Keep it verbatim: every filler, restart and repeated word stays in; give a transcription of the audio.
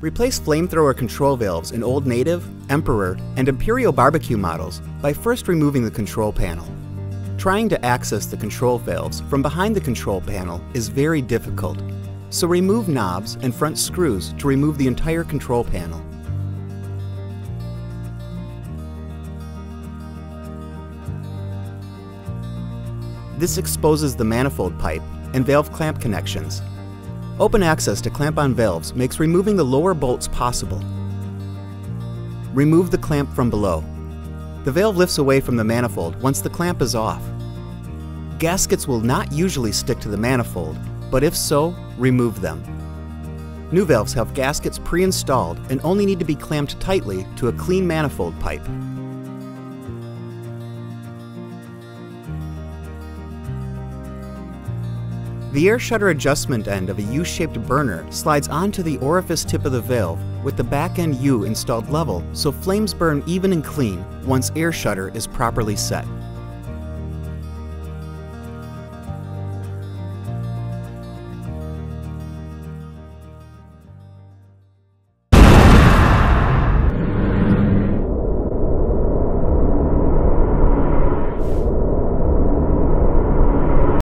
Replace flamethrower control valves in Old Native, Emperor, and Imperial barbecue models by first removing the control panel. Trying to access the control valves from behind the control panel is very difficult, so remove knobs and front screws to remove the entire control panel. This exposes the manifold pipe and valve clamp connections. Open access to clamp-on valves makes removing the lower bolts possible. Remove the clamp from below. The valve lifts away from the manifold once the clamp is off. Gaskets will not usually stick to the manifold, but if so, remove them. New valves have gaskets pre-installed and only need to be clamped tightly to a clean manifold pipe. The air shutter adjustment end of a U-shaped burner slides onto the orifice tip of the valve with the back end U installed level so flames burn even and clean once air shutter is properly set.